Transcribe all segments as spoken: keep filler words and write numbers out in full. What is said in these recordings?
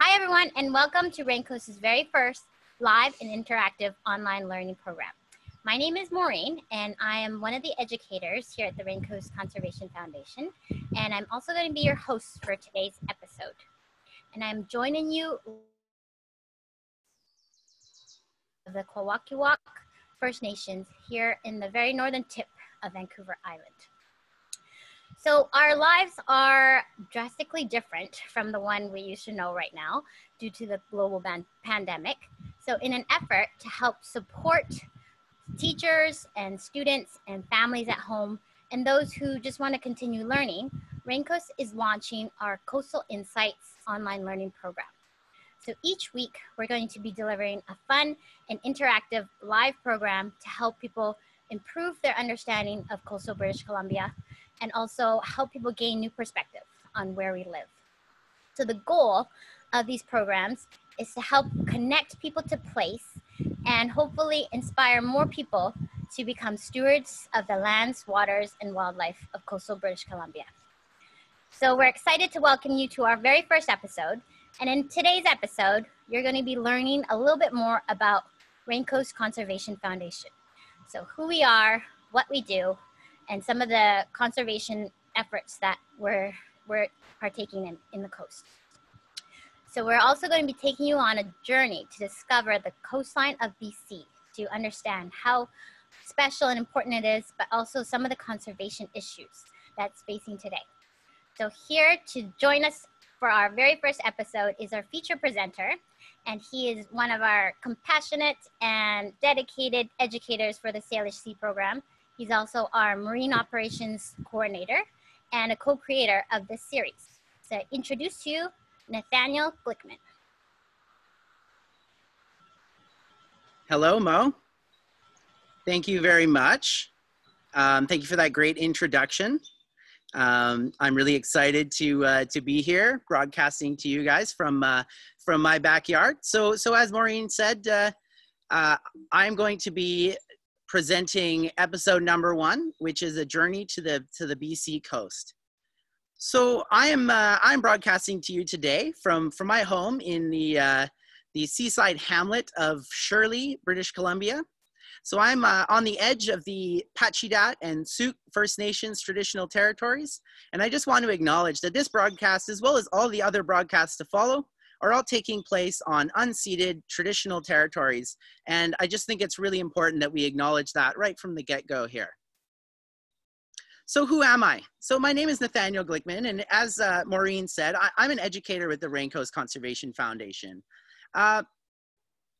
Hi everyone, and welcome to Raincoast's very first live and interactive online learning program. My name is Maureen, and I am one of the educators here at the Raincoast Conservation Foundation, and I'm also going to be your host for today's episode. And I'm joining you with the Kwakwaka'wakw First Nations here in the very northern tip of Vancouver Island. So our lives are drastically different from the one we used to know right now due to the global pandemic. So in an effort to help support teachers and students and families at home and those who just want to continue learning, Raincoast is launching our Coastal Insights online learning program. So each week we're going to be delivering a fun and interactive live program to help people improve their understanding of coastal British Columbia and also help people gain new perspectives on where we live. So the goal of these programs is to help connect people to place and hopefully inspire more people to become stewards of the lands, waters, and wildlife of coastal British Columbia. So we're excited to welcome you to our very first episode. And in today's episode, you're going to be learning a little bit more about Raincoast Conservation Foundation. So who we are, what we do, and some of the conservation efforts that we're, we're partaking in in the coast. So we're also going to be taking you on a journey to discover the coastline of B C, to understand how special and important it is, but also some of the conservation issues that's facing today. So here to join us for our very first episode is our feature presenter, and he is one of our compassionate and dedicated educators for the Salish Sea program. He's also our Marine Operations Coordinator and a co-creator of this series. So I introduce to you, Nathaniel Glickman. Hello, Mo. Thank you very much. Um, thank you for that great introduction. Um, I'm really excited to, uh, to be here broadcasting to you guys from, uh, from my backyard. So, so as Maureen said, uh, uh, I'm going to be presenting episode number one, which is a journey to the to the B C coast. So I am uh, I'm broadcasting to you today from from my home in the uh, the seaside hamlet of Shirley, British Columbia. So I'm uh, on the edge of the Pacheedaht and Suq First Nations traditional territories, and I just want to acknowledge that this broadcast, as well as all the other broadcasts to follow, are all taking place on unceded traditional territories. And I just think it's really important that we acknowledge that right from the get-go here. So who am I? So my name is Nathaniel Glickman, and as uh, Maureen said, I I'm an educator with the Raincoast Conservation Foundation. Uh,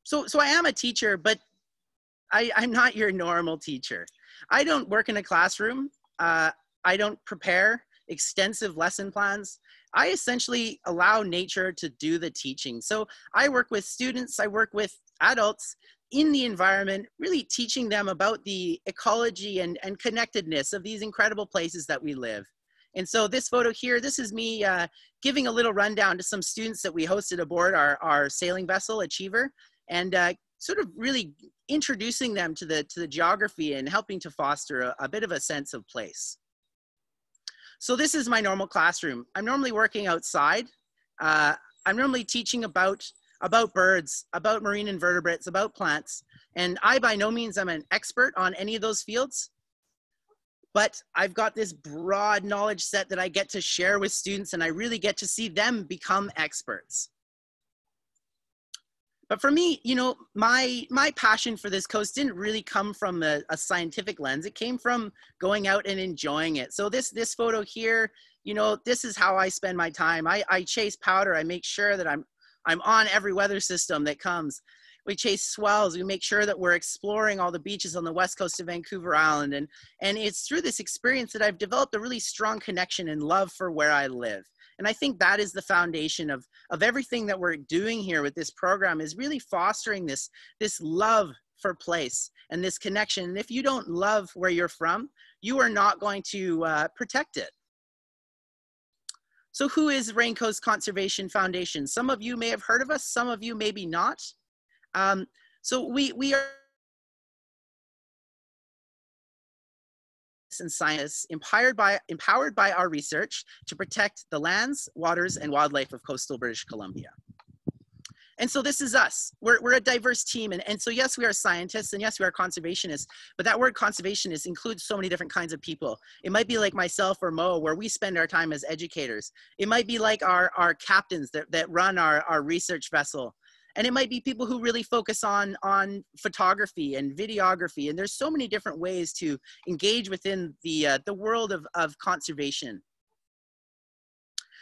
so, so I am a teacher, but I, I'm not your normal teacher. I don't work in a classroom. Uh, I don't prepare extensive lesson plans. I essentially allow nature to do the teaching. So I work with students, I work with adults in the environment, really teaching them about the ecology and, and connectedness of these incredible places that we live. And so this photo here, this is me uh, giving a little rundown to some students that we hosted aboard our, our sailing vessel, Achiever, and uh, sort of really introducing them to the, to the geography and helping to foster a, a bit of a sense of place. So this is my normal classroom. I'm normally working outside. Uh, I'm normally teaching about, about birds, about marine invertebrates, about plants. And I, by no means, I'm an expert on any of those fields, but I've got this broad knowledge set that I get to share with students, and I really get to see them become experts. But for me, you know, my, my passion for this coast didn't really come from a, a scientific lens. It came from going out and enjoying it. So this, this photo here, you know, this is how I spend my time. I, I chase powder. I make sure that I'm, I'm on every weather system that comes. We chase swells. We make sure that we're exploring all the beaches on the west coast of Vancouver Island. And, and it's through this experience that I've developed a really strong connection and love for where I live. And I think that is the foundation of, of everything that we're doing here with this program, is really fostering this, this love for place and this connection. And if you don't love where you're from, you are not going to uh, protect it. So who is Raincoast Conservation Foundation? Some of you may have heard of us, some of you maybe not. Um, so we, we are and scientists empowered by, empowered by our research to protect the lands, waters, and wildlife of coastal British Columbia. And so this is us. We're, we're a diverse team. And, and so yes, we are scientists and yes, we are conservationists, but that word conservationist includes so many different kinds of people. It might be like myself or Mo, where we spend our time as educators. It might be like our, our captains that, that run our, our research vessel. And it might be people who really focus on, on photography and videography. And there's so many different ways to engage within the, uh, the world of, of conservation.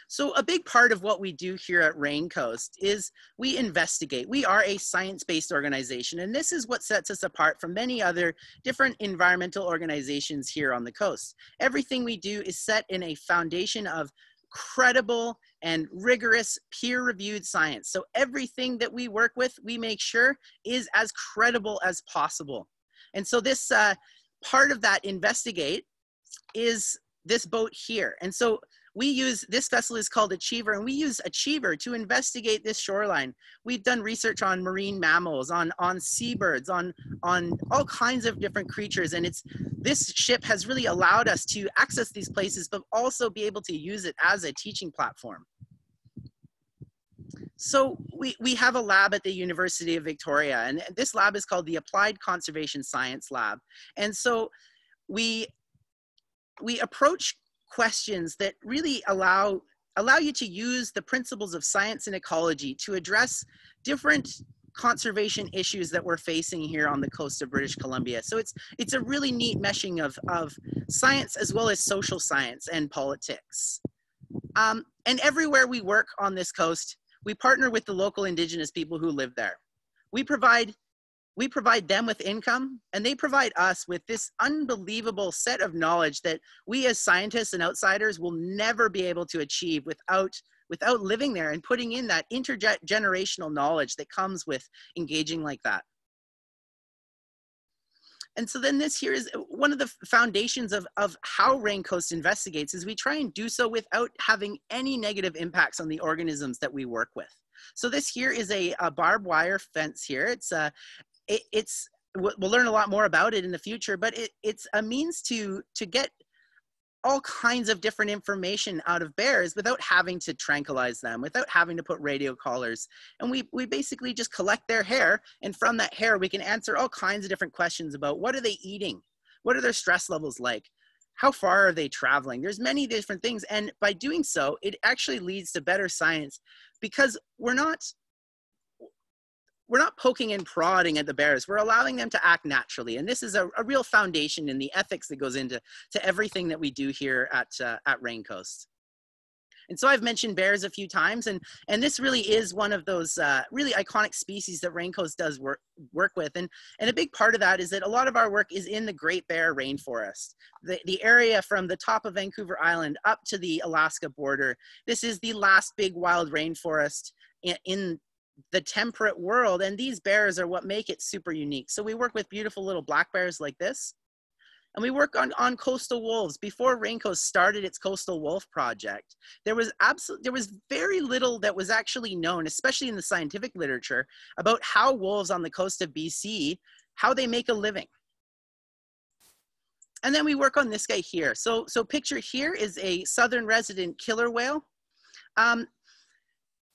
So a big part of what we do here at Raincoast is we investigate. We are a science-based organization, and this is what sets us apart from many other different environmental organizations here on the coast. Everything we do is set in a foundation of credible and rigorous peer-reviewed science. So everything that we work with, we make sure is as credible as possible. And so this uh, part of that investigate is this boat here. And so we use, this vessel is called Achiever, and we use Achiever to investigate this shoreline. We've done research on marine mammals, on, on seabirds, on, on all kinds of different creatures. And it's, this ship has really allowed us to access these places, but also be able to use it as a teaching platform. So we, we have a lab at the University of Victoria, and this lab is called the Applied Conservation Science Lab. And so we, we approach questions that really allow, allow you to use the principles of science and ecology to address different conservation issues that we're facing here on the coast of British Columbia. So it's, it's a really neat meshing of, of science as well as social science and politics. Um, and everywhere we work on this coast, we partner with the local Indigenous people who live there. We provide We provide them with income, and they provide us with this unbelievable set of knowledge that we as scientists and outsiders will never be able to achieve without, without living there and putting in that intergenerational knowledge that comes with engaging like that. And so then this here is one of the foundations of, of how Raincoast investigates is we try and do so without having any negative impacts on the organisms that we work with. So this here is a, a barbed wire fence here. It's a, It, it's, we'll learn a lot more about it in the future, but it, it's a means to, to get all kinds of different information out of bears without having to tranquilize them, without having to put radio collars. And we, we basically just collect their hair, and from that hair, we can answer all kinds of different questions about what are they eating? What are their stress levels like? How far are they traveling? There's many different things. And by doing so, it actually leads to better science because we're not We're not poking and prodding at the bears. We're allowing them to act naturally. And this is a, a real foundation in the ethics that goes into to everything that we do here at, uh, at Raincoast. And so I've mentioned bears a few times, and, and this really is one of those uh, really iconic species that Raincoast does work, work with. And, and a big part of that is that a lot of our work is in the Great Bear Rainforest, the, the area from the top of Vancouver Island up to the Alaska border. This is the last big wild rainforest in, in the temperate world, and these bears are what make it super unique. So we work with beautiful little black bears like this, and we work on, on coastal wolves. Before Raincoast started its coastal wolf project, there was absolutely, there was very little that was actually known, especially in the scientific literature, about how wolves on the coast of B C, how they make a living. And then we work on this guy here. So, so picture here is a southern resident killer whale. Um,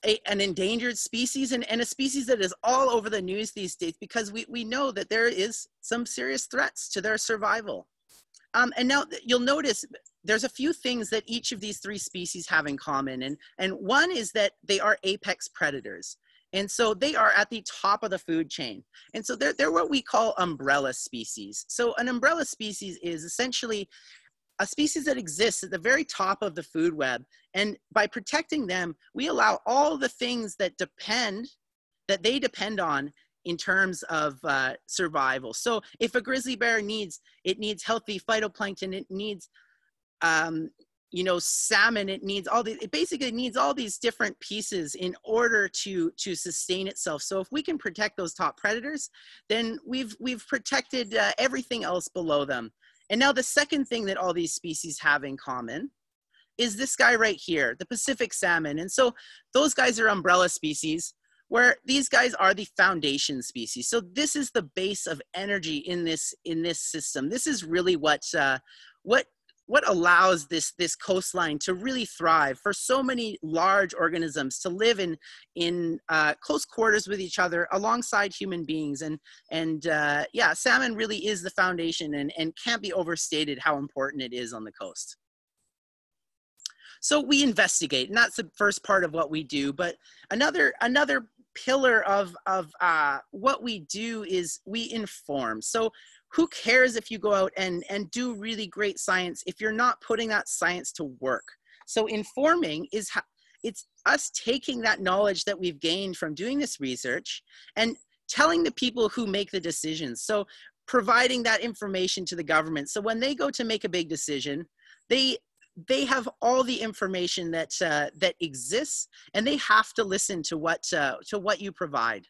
A, an endangered species and, and a species that is all over the news these days because we, we know that there is some serious threats to their survival. Um, and now you'll notice there's a few things that each of these three species have in common. And, and one is that they are apex predators. And so they are at the top of the food chain. And so they're, they're what we call umbrella species. So an umbrella species is essentially a species that exists at the very top of the food web. And by protecting them, we allow all the things that depend, that they depend on in terms of uh, survival. So if a grizzly bear needs, it needs healthy phytoplankton, it needs, um, you know, salmon, it needs all the, it basically needs all these different pieces in order to, to sustain itself. So if we can protect those top predators, then we've, we've protected uh, everything else below them. And now the second thing that all these species have in common is this guy right here, the Pacific salmon. And so those guys are umbrella species, where these guys are the foundation species. So this is the base of energy in this, in this system. This is really what, uh, what what allows this, this coastline to really thrive for so many large organisms to live in, in uh, close quarters with each other alongside human beings. And, and uh, yeah, salmon really is the foundation, and, and can't be overstated how important it is on the coast. So we investigate, and that's the first part of what we do, but another, another pillar of, of uh, what we do is we inform. So who cares if you go out and, and do really great science if you're not putting that science to work? So informing is, how, it's us taking that knowledge that we've gained from doing this research and telling the people who make the decisions. So providing that information to the government. So when they go to make a big decision, they they have all the information that, uh, that exists, and they have to listen to what, uh, to what you provide.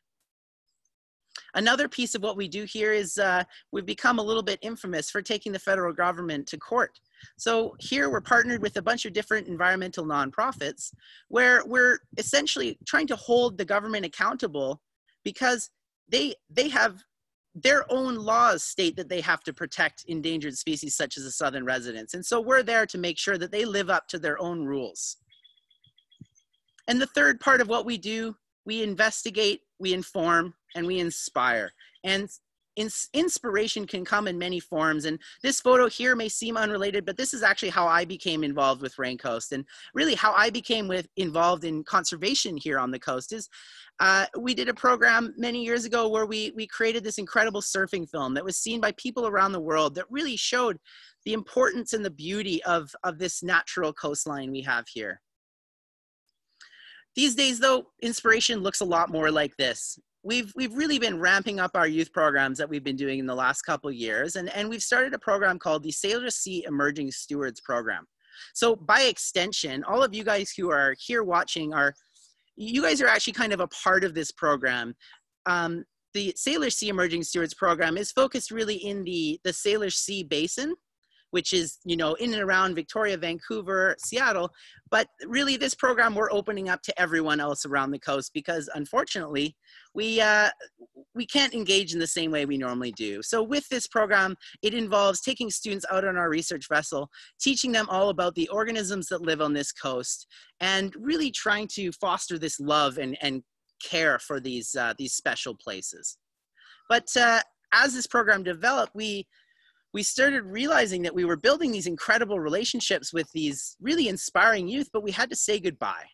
Another piece of what we do here is uh, we've become a little bit infamous for taking the federal government to court. So here we're partnered with a bunch of different environmental nonprofits where we're essentially trying to hold the government accountable because they, they have their own laws state that they have to protect endangered species such as the southern residents. And so we're there to make sure that they live up to their own rules. And the third part of what we do, we investigate, we inform, and we inspire. And ins inspiration can come in many forms. And this photo here may seem unrelated, but this is actually how I became involved with Raincoast, and really how I became with, involved in conservation here on the coast is, Uh, we did a program many years ago where we, we created this incredible surfing film that was seen by people around the world that really showed the importance and the beauty of, of this natural coastline we have here. These days though, inspiration looks a lot more like this. We've, we've really been ramping up our youth programs that we've been doing in the last couple of years. And, and we've started a program called the Salish Sea Emerging Stewards Program. So by extension, all of you guys who are here watching are you guys are actually kind of a part of this program. Um, the Salish Sea Emerging Stewards Program is focused really in the, the Salish Sea Basin, which is, you know, in and around Victoria, Vancouver, Seattle. But really this program we're opening up to everyone else around the coast because unfortunately we, uh, we can't engage in the same way we normally do. So with this program, it involves taking students out on our research vessel, teaching them all about the organisms that live on this coast, and really trying to foster this love and, and care for these, uh, these special places. But uh, as this program developed, we We started realizing that we were building these incredible relationships with these really inspiring youth, but we had to say goodbye.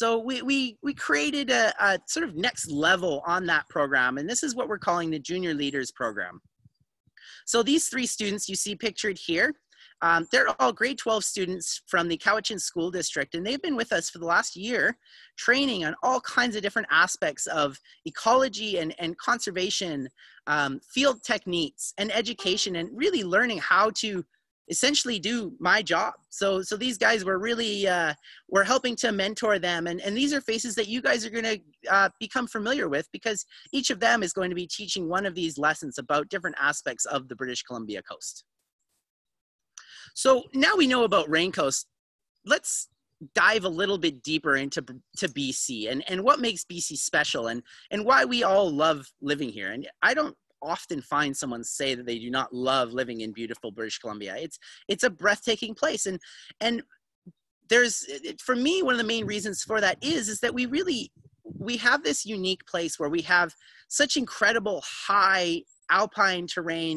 So we, we, we created a, a sort of next level on that program, and this is what we're calling the Junior Leaders Program. So these three students you see pictured here, um, they're all grade twelve students from the Cowichan School District, and they've been with us for the last year training on all kinds of different aspects of ecology and, and conservation, Um, field techniques and education, and really learning how to essentially do my job. So, so these guys were really, uh, we're helping to mentor them. And, and these are faces that you guys are going to uh, become familiar with because each of them is going to be teaching one of these lessons about different aspects of the British Columbia coast. So now we know about Raincoast. Let's dive a little bit deeper into to B C and, and what makes B C special and, and why we all love living here. And I don't often find someone say that they do not love living in beautiful British Columbia. It's, it's a breathtaking place. And, and there's, for me, one of the main reasons for that is, is that we really, we have this unique place where we have such incredible high alpine terrain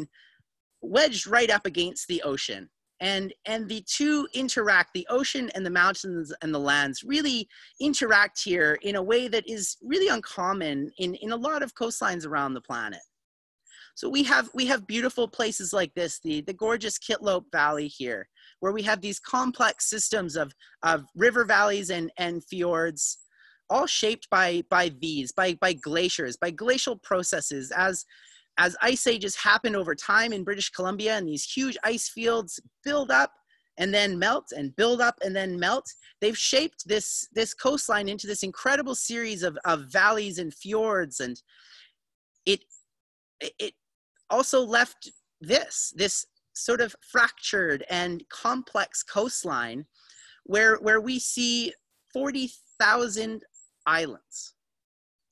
wedged right up against the ocean. And, and the two interact, the ocean and the mountains and the lands really interact here in a way that is really uncommon in, in a lot of coastlines around the planet. So we have, we have beautiful places like this, the, the gorgeous Kitlope Valley here, where we have these complex systems of, of river valleys and, and fjords, all shaped by, by these, by, by glaciers, by glacial processes as As ice ages happen over time in British Columbia, and these huge ice fields build up and then melt and build up and then melt, they've shaped this, this coastline into this incredible series of, of valleys and fjords. And it, it also left this, this sort of fractured and complex coastline where, where we see forty thousand islands.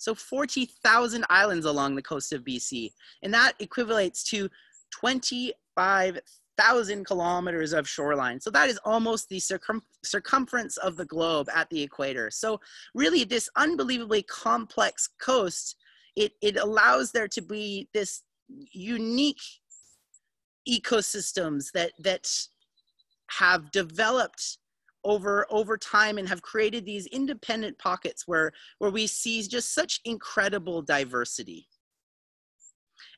So forty thousand islands along the coast of B C, and that equivalates to twenty-five thousand kilometers of shoreline. So that is almost the circum circumference of the globe at the equator. So really this unbelievably complex coast, it, it allows there to be this unique ecosystems that, that have developed over, over time and have created these independent pockets where, where we see just such incredible diversity.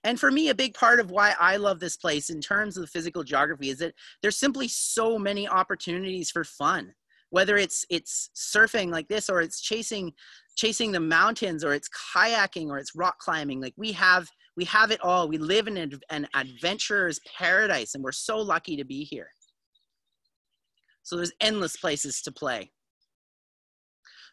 And for me, a big part of why I love this place in terms of the physical geography is that there's simply so many opportunities for fun, whether it's, it's surfing like this, or it's chasing, chasing the mountains, or it's kayaking, or it's rock climbing. Like we have, we have it all. We live in an, an adventurer's paradise, and we're so lucky to be here. So there's endless places to play.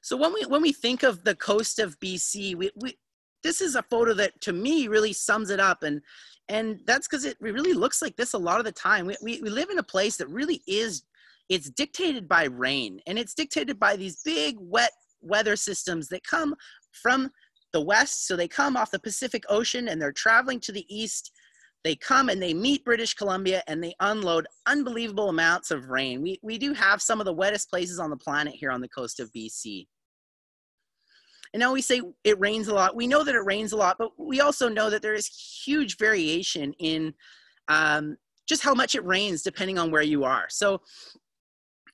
So when we, when we think of the coast of B C, we, we this is a photo that to me really sums it up. And, and that's because it really looks like this a lot of the time. We, we, we live in a place that really is, it's dictated by rain, and it's dictated by these big wet weather systems that come from the west. So they come off the Pacific Ocean and they're traveling to the east. They come and they meet British Columbia and they unload unbelievable amounts of rain. We, we do have some of the wettest places on the planet here on the coast of B C. And now we say it rains a lot. We know that it rains a lot, but we also know that there is huge variation in um, just how much it rains depending on where you are. So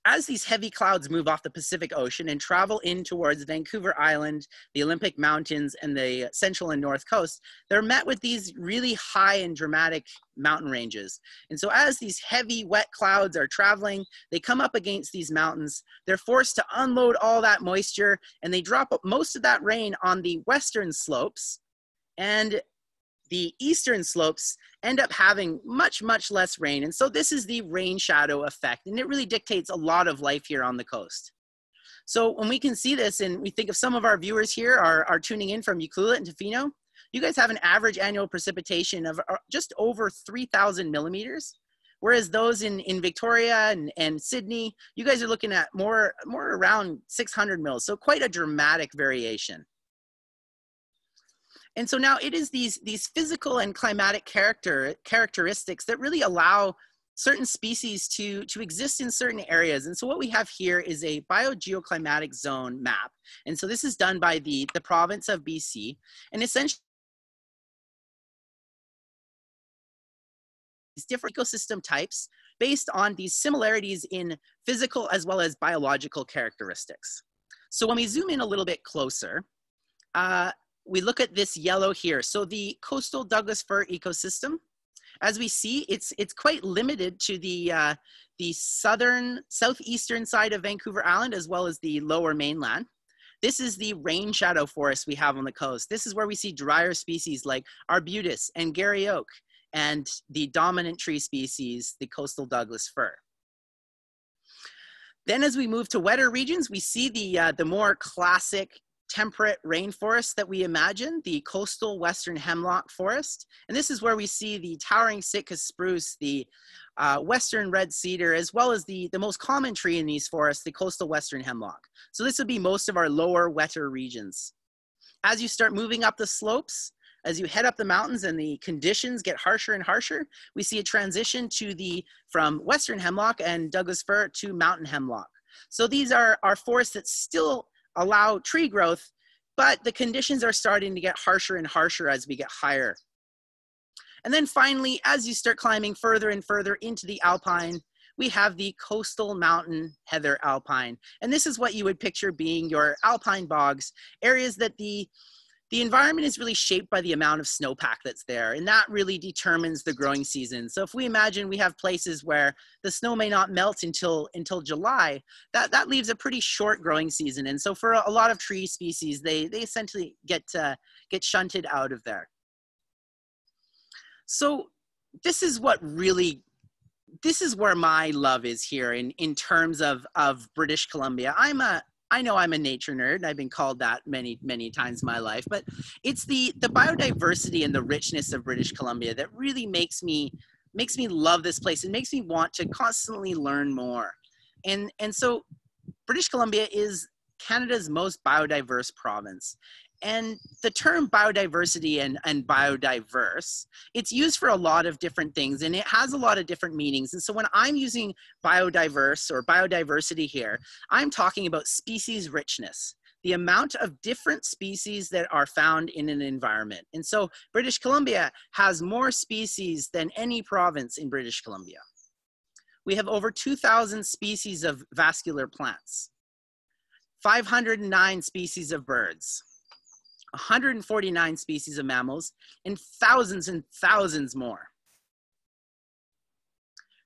as these heavy clouds move off the Pacific Ocean and travel in towards Vancouver Island, the Olympic Mountains, and the Central and North Coast, they're met with these really high and dramatic mountain ranges. And so as these heavy, wet clouds are traveling, they come up against these mountains. They're forced to unload all that moisture, and they drop most of that rain on the western slopes, and the eastern slopes end up having much, much less rain. And so this is the rain shadow effect. And it really dictates a lot of life here on the coast. So when we can see this, and we think of some of our viewers here are, are tuning in from Ucluelet and Tofino, you guys have an average annual precipitation of just over three thousand millimeters. Whereas those in, in Victoria and, and Sydney, you guys are looking at more, more around six hundred mils. So quite a dramatic variation. And so now it is these, these physical and climatic character, characteristics that really allow certain species to, to exist in certain areas. And so what we have here is a biogeoclimatic zone map. And so this is done by the, the province of B C. And essentially, these different ecosystem types based on these similarities in physical as well as biological characteristics. So when we zoom in a little bit closer, uh, we look at this yellow here. So the coastal Douglas fir ecosystem, as we see, it's, it's quite limited to the, uh, the southern, southeastern side of Vancouver Island, as well as the lower mainland. This is the rain shadow forest we have on the coast. This is where we see drier species like arbutus and Garry oak, and the dominant tree species, the coastal Douglas fir. Then as we move to wetter regions, we see the, uh, the more classic temperate rainforest that we imagine, the coastal western hemlock forest. And this is where we see the towering Sitka spruce, the uh, western red cedar, as well as the, the most common tree in these forests, the coastal western hemlock. So this would be most of our lower, wetter regions. As you start moving up the slopes, as you head up the mountains and the conditions get harsher and harsher, we see a transition to the, from western hemlock and Douglas fir to mountain hemlock. So these are, are forests that still allow tree growth, but the conditions are starting to get harsher and harsher as we get higher. And then finally, as you start climbing further and further into the alpine, we have the coastal mountain heather alpine. And this is what you would picture being your alpine bogs, areas that the, the environment is really shaped by the amount of snowpack that's there. And that really determines the growing season. So if we imagine we have places where the snow may not melt until, until July, that, that leaves a pretty short growing season. And so for a lot of tree species, they, they essentially get, uh, get shunted out of there. So this is what really, this is where my love is here in, in terms of, of British Columbia. I'm a, I know I'm a nature nerd, and I've been called that many, many times in my life, but it's the, the biodiversity and the richness of British Columbia that really makes me, makes me love this place. It makes me want to constantly learn more. And, and so British Columbia is Canada's most biodiverse province. And the term biodiversity and, and biodiverse, it's used for a lot of different things, and it has a lot of different meanings. And so when I'm using biodiverse or biodiversity here, I'm talking about species richness, the amount of different species that are found in an environment. And so British Columbia has more species than any province in British Columbia. We have over two thousand species of vascular plants, five hundred nine species of birds, one hundred forty-nine species of mammals, and thousands and thousands more.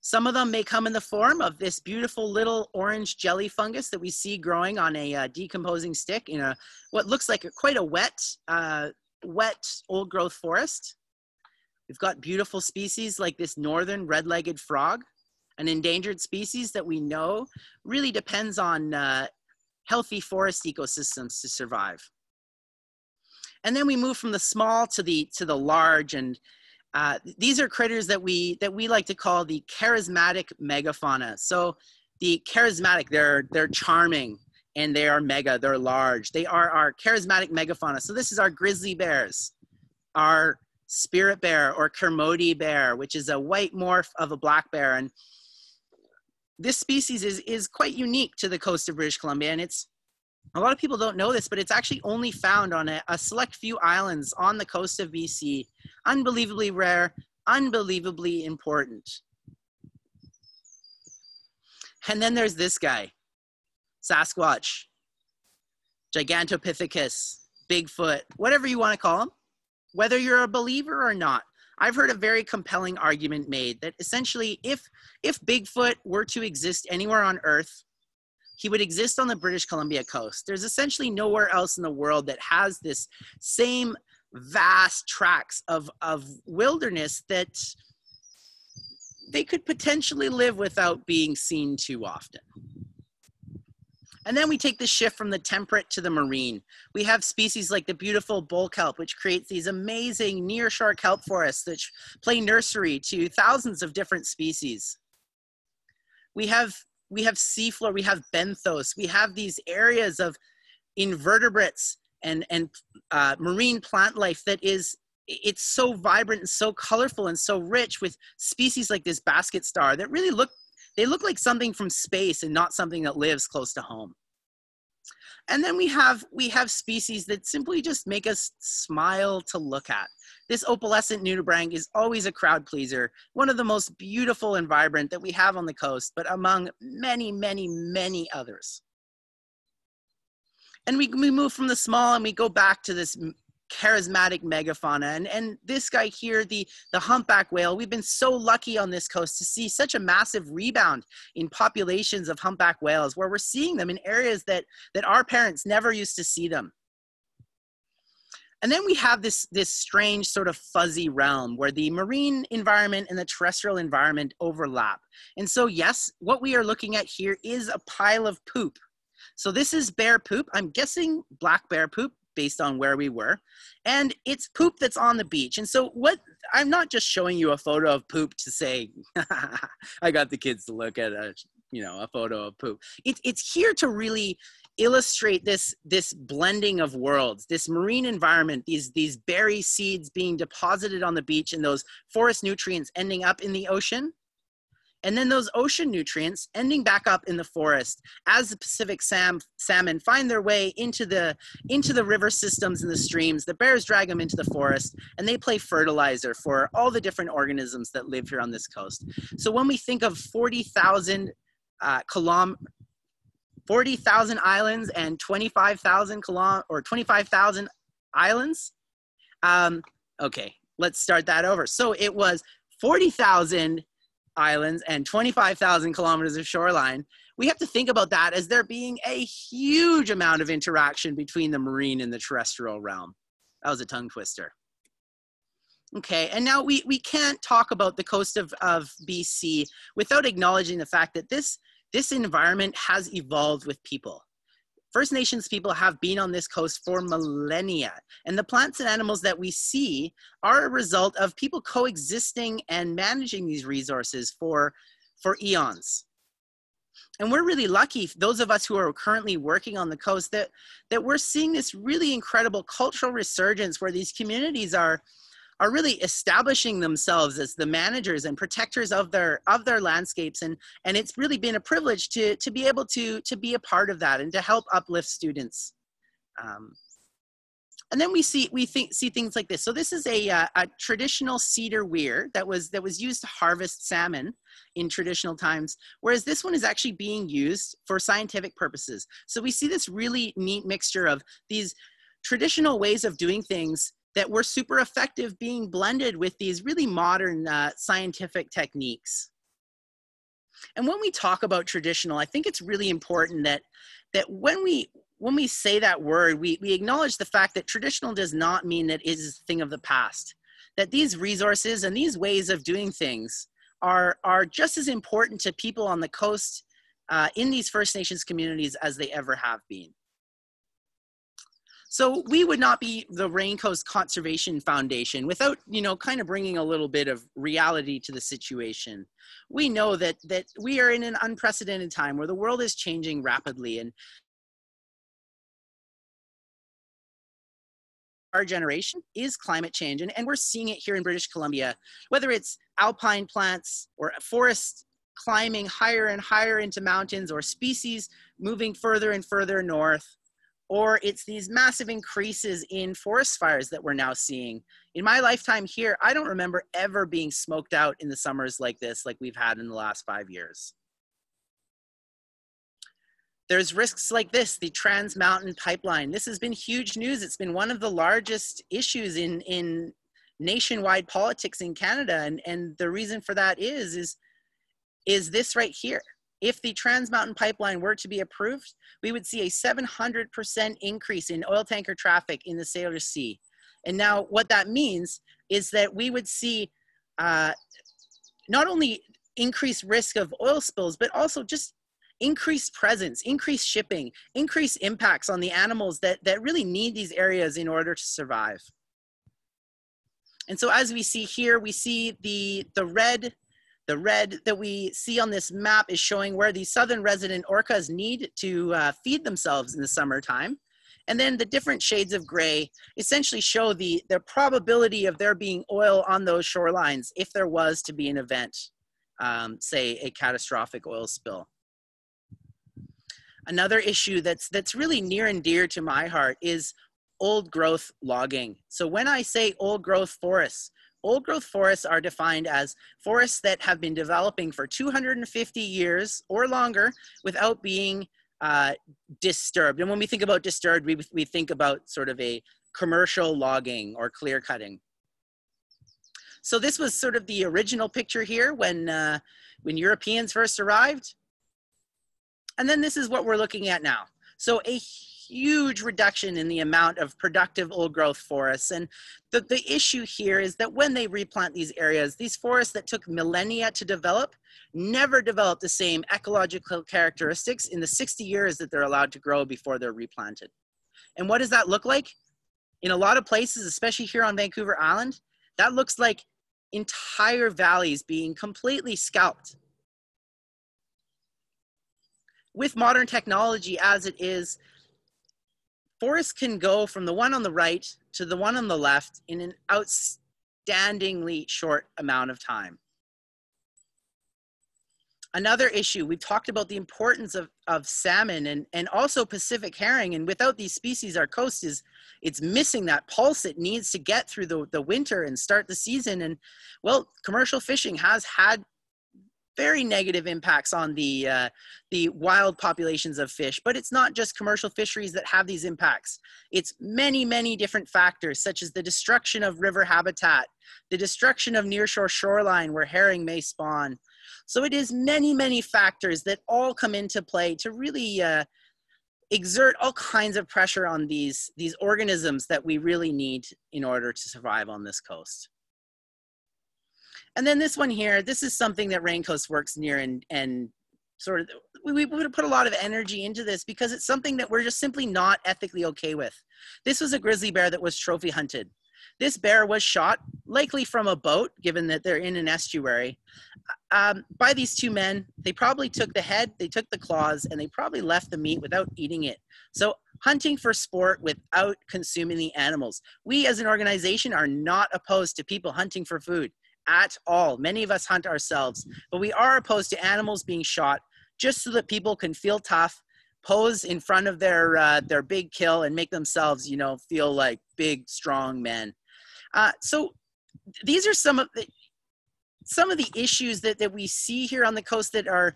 Some of them may come in the form of this beautiful little orange jelly fungus that we see growing on a uh, decomposing stick in a what looks like a, quite a wet, uh, wet old growth forest. We've got beautiful species like this northern red-legged frog, an endangered species that we know really depends on uh, healthy forest ecosystems to survive. And then we move from the small to the, to the large, and uh, these are critters that we, that we like to call the charismatic megafauna. So the charismatic, they're, they're charming, and they are mega, they're large. They are our charismatic megafauna. So this is our grizzly bears, our spirit bear or Kermode bear, which is a white morph of a black bear. And this species is, is quite unique to the coast of British Columbia, and it's, a lot of people don't know this, but it's actually only found on a, a select few islands on the coast of B C. Unbelievably rare, unbelievably important. And then there's this guy, Sasquatch, Gigantopithecus, Bigfoot, whatever you want to call him, whether you're a believer or not. I've heard a very compelling argument made that essentially if, if Bigfoot were to exist anywhere on Earth, he would exist on the British Columbia coast. There's essentially nowhere else in the world that has this same vast tracts of, of wilderness that they could potentially live without being seen too often. And then we take the shift from the temperate to the marine. We have species like the beautiful bull kelp, which creates these amazing nearshore kelp forests that play nursery to thousands of different species. We have We have seafloor, we have benthos, we have these areas of invertebrates and, and uh, marine plant life that is, it's so vibrant and so colorful and so rich with species like this basket star that really look, they look like something from space and not something that lives close to home. And then we have, we have species that simply just make us smile to look at. This opalescent nudibranch is always a crowd pleaser, one of the most beautiful and vibrant that we have on the coast, but among many, many, many others. And we, we move from the small and we go back to this charismatic megafauna. And, and this guy here, the, the humpback whale, we've been so lucky on this coast to see such a massive rebound in populations of humpback whales, where we're seeing them in areas that, that our parents never used to see them. And then we have this, this strange sort of fuzzy realm where the marine environment and the terrestrial environment overlap. And so yes, what we are looking at here is a pile of poop. So this is bear poop. I'm guessing black bear poop based on where we were. And it's poop that's on the beach. And so what, I'm not just showing you a photo of poop to say, I got the kids to look at a, you know, a photo of poop. It, it's here to really illustrate this, this blending of worlds, this marine environment, these, these berry seeds being deposited on the beach and those forest nutrients ending up in the ocean. And then those ocean nutrients ending back up in the forest as the Pacific sam salmon find their way into the, into the river systems and the streams. The bears drag them into the forest and they play fertilizer for all the different organisms that live here on this coast. So when we think of forty thousand uh, kilom forty thousand islands and twenty-five thousand kilom or twenty-five thousand islands, um, okay, let's start that over. So it was forty thousand islands and twenty-five thousand kilometers of shoreline. We have to think about that as there being a huge amount of interaction between the marine and the terrestrial realm. That was a tongue twister. Okay, and now we, we can't talk about the coast of, of B C without acknowledging the fact that this, this environment has evolved with people. First Nations people have been on this coast for millennia, and the plants and animals that we see are a result of people coexisting and managing these resources for, for eons. And we're really lucky, those of us who are currently working on the coast, that, that we're seeing this really incredible cultural resurgence where these communities are, are really establishing themselves as the managers and protectors of their, of their landscapes. And, and it's really been a privilege to, to be able to, to be a part of that and to help uplift students. Um, And then we see we think, see things like this. So this is a, uh, a traditional cedar weir that was that was used to harvest salmon in traditional times, whereas this one is actually being used for scientific purposes. So we see this really neat mixture of these traditional ways of doing things that were super effective being blended with these really modern uh, scientific techniques. And when we talk about traditional, I think it's really important that that when we When we say that word, we, we acknowledge the fact that traditional does not mean that it is a thing of the past, that these resources and these ways of doing things are, are just as important to people on the coast uh, in these First Nations communities as they ever have been. So we would not be the Raincoast Conservation Foundation without, you know, kind of bringing a little bit of reality to the situation. We know that, that we are in an unprecedented time where the world is changing rapidly, and our generation is climate change, and, and we're seeing it here in British Columbia, whether it's alpine plants or forests climbing higher and higher into mountains, or species moving further and further north, or it's these massive increases in forest fires that we're now seeing. In my lifetime here, I don't remember ever being smoked out in the summers like this, like we've had in the last five years. There's risks like this, the Trans Mountain Pipeline. This has been huge news. It's been one of the largest issues in, in nationwide politics in Canada. And, and the reason for that is, is, is this right here. If the Trans Mountain Pipeline were to be approved, we would see a seven hundred percent increase in oil tanker traffic in the Salish Sea. And now what that means is that we would see uh, not only increased risk of oil spills, but also just increased presence, increased shipping, increased impacts on the animals that, that really need these areas in order to survive. And so as we see here, we see the, the, red, the red that we see on this map is showing where the southern resident orcas need to uh, feed themselves in the summertime. And then the different shades of gray essentially show the, the probability of there being oil on those shorelines if there was to be an event, um, say a catastrophic oil spill. Another issue that's, that's really near and dear to my heart is old growth logging. So when I say old growth forests, old growth forests are defined as forests that have been developing for two hundred fifty years or longer without being uh, disturbed. And when we think about disturbed, we, we think about sort of a commercial logging or clear cutting. So this was sort of the original picture here when, uh, when Europeans first arrived. And then this is what we're looking at now. So a huge reduction in the amount of productive old growth forests. And the, the issue here is that when they replant these areas, these forests that took millennia to develop never develop the same ecological characteristics in the sixty years that they're allowed to grow before they're replanted. And what does that look like? In a lot of places, especially here on Vancouver Island, that looks like entire valleys being completely scalped. With modern technology as it is, forests can go from the one on the right to the one on the left in an outstandingly short amount of time. Another issue, we've talked about the importance of, of salmon and, and also Pacific herring, and without these species, our coast is it's missing that pulse it needs to get through the, the winter and start the season. And well, commercial fishing has had very negative impacts on the, uh, the wild populations of fish. But it's not just commercial fisheries that have these impacts. It's many, many different factors, such as the destruction of river habitat, the destruction of nearshore shoreline where herring may spawn. So it is many, many factors that all come into play to really uh, exert all kinds of pressure on these, these organisms that we really need in order to survive on this coast. And then this one here, this is something that Raincoast works near and, and sort of, we would have put a lot of energy into this because it's something that we're just simply not ethically okay with. This was a grizzly bear that was trophy hunted. This bear was shot, likely from a boat, given that they're in an estuary, um, by these two men. They probably took the head, they took the claws, and they probably left the meat without eating it. So hunting for sport without consuming the animals. We as an organization are not opposed to people hunting for food at all. Many of us hunt ourselves, but we are opposed to animals being shot just so that people can feel tough, pose in front of their, uh, their big kill and make themselves, you know, feel like big, strong men. Uh, so these are some of the, some of the issues that, that we see here on the coast that are,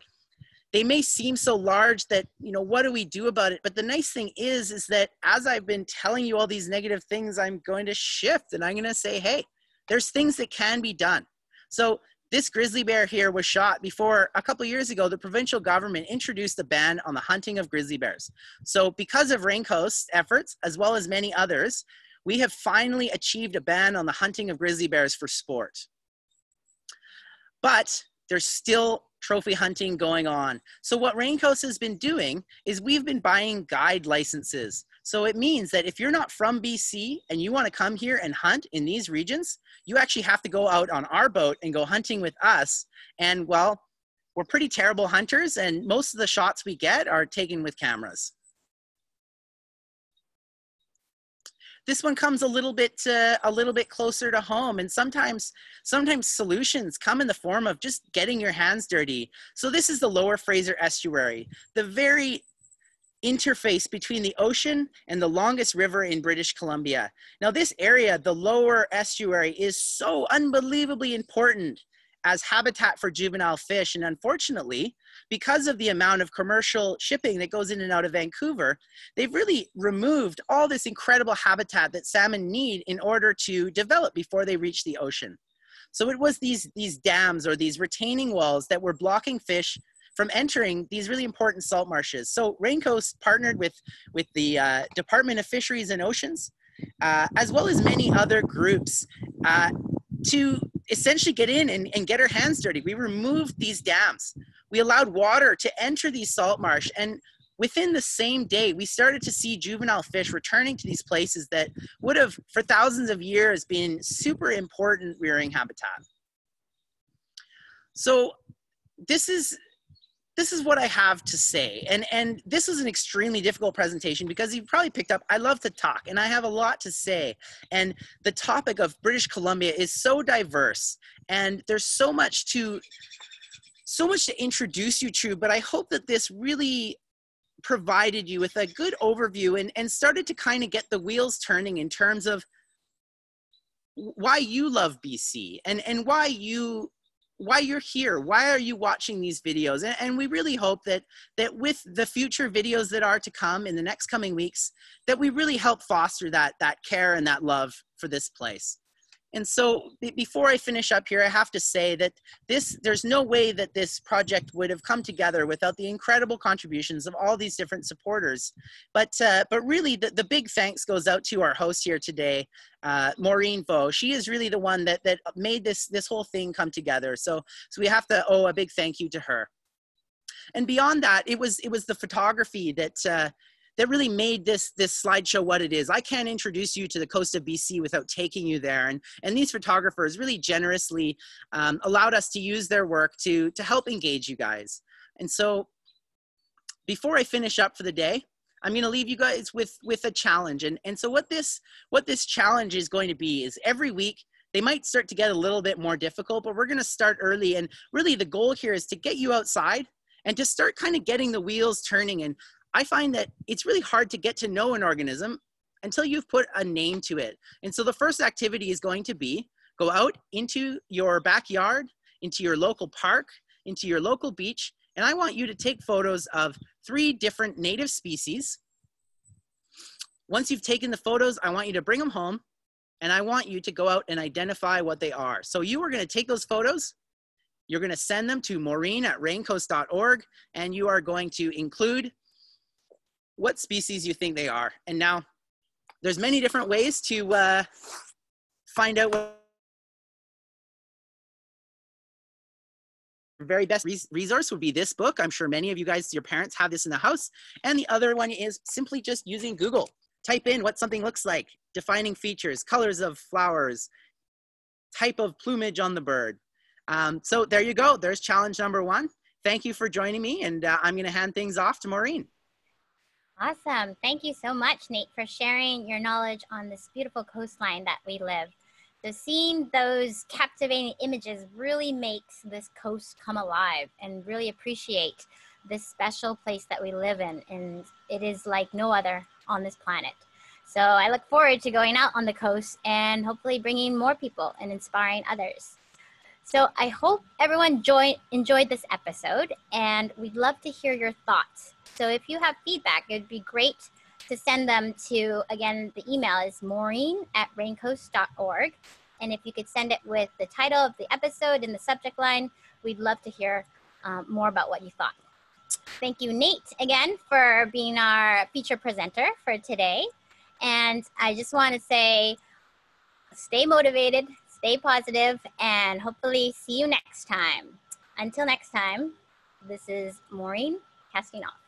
they may seem so large that, you know, what do we do about it? But the nice thing is, is that as I've been telling you all these negative things, I'm going to shift and I'm going to say, hey, there's things that can be done. So this grizzly bear here was shot before, a couple of years ago, the provincial government introduced a ban on the hunting of grizzly bears. So because of Raincoast's efforts, as well as many others, we have finally achieved a ban on the hunting of grizzly bears for sport. But there's still trophy hunting going on. So what Raincoast has been doing is we've been buying guide licenses. So it means that if you're not from B C and you want to come here and hunt in these regions, you actually have to go out on our boat and go hunting with us. And well, we're pretty terrible hunters, and most of the shots we get are taken with cameras. This one comes a little bit uh, a little bit closer to home, and sometimes sometimes solutions come in the form of just getting your hands dirty. So this is the Lower Fraser Estuary, the very interface between the ocean and the longest river in British Columbia. Now this area, the Lower Estuary, is so unbelievably important as habitat for juvenile fish, and unfortunately, because of the amount of commercial shipping that goes in and out of Vancouver, they've really removed all this incredible habitat that salmon need in order to develop before they reach the ocean. So it was these, these dams or these retaining walls that were blocking fish from entering these really important salt marshes. So Raincoast partnered with, with the uh, Department of Fisheries and Oceans, uh, as well as many other groups, uh, to essentially get in and, and get our hands dirty. We removed these dams. We allowed water to enter these salt marsh, and within the same day, we started to see juvenile fish returning to these places that would have, for thousands of years, been super important rearing habitat. So this is, this is what I have to say. And, and this is an extremely difficult presentation because you probably picked up, I love to talk and I have a lot to say. And the topic of British Columbia is so diverse, and there's so much to, so much to introduce you to, but I hope that this really provided you with a good overview and, and started to kind of get the wheels turning in terms of why you love B C and, and why you, why you're here, why are you watching these videos? And, and we really hope that, that with the future videos that are to come in the next coming weeks, that we really help foster that, that care and that love for this place. And so before I finish up here, I have to say that this, there's no way that this project would have come together without the incredible contributions of all these different supporters. But, uh, but really the, the big thanks goes out to our host here today, uh, Maureen Vo. She is really the one that, that made this, this whole thing come together. So, so we have to owe a big thank you to her. And beyond that, it was, it was the photography that, uh, that really made this, this slideshow what it is. I can't introduce you to the coast of B C without taking you there. And, and these photographers really generously um, allowed us to use their work to, to help engage you guys. And so before I finish up for the day, I'm gonna leave you guys with, with a challenge. And, and so what this, what this challenge is going to be is every week, they might start to get a little bit more difficult, but we're gonna start early. And really the goal here is to get you outside and to start kind of getting the wheels turning. And I find that it's really hard to get to know an organism until you've put a name to it. And so the first activity is going to be, go out into your backyard, into your local park, into your local beach, and I want you to take photos of three different native species. Once you've taken the photos, I want you to bring them home, and I want you to go out and identify what they are. So you are going to take those photos, you're going to send them to Maureen at raincoast dot org, and you are going to include what species you think they are. And now there's many different ways to uh, find out what your very best res resource would be. This book, I'm sure many of you guys, your parents have this in the house. And the other one is simply just using Google. Type in what something looks like, defining features, colors of flowers, type of plumage on the bird. Um, so there you go. There's challenge number one. Thank you for joining me, and uh, I'm going to hand things off to Maureen. Awesome. Thank you so much, Nate, for sharing your knowledge on this beautiful coastline that we live. So seeing those captivating images really makes this coast come alive, and really appreciate this special place that we live in, and it is like no other on this planet. So I look forward to going out on the coast and hopefully bringing more people and inspiring others. So I hope everyone enjoyed this episode, and we'd love to hear your thoughts. So if you have feedback, it'd be great to send them to, again, the email is maureen at raincoast dot org. And if you could send it with the title of the episode in the subject line, we'd love to hear um, more about what you thought. Thank you, Nate, again, for being our feature presenter for today. And I just want to say, stay motivated, stay positive, and hopefully see you next time. Until next time, this is Maureen casting off.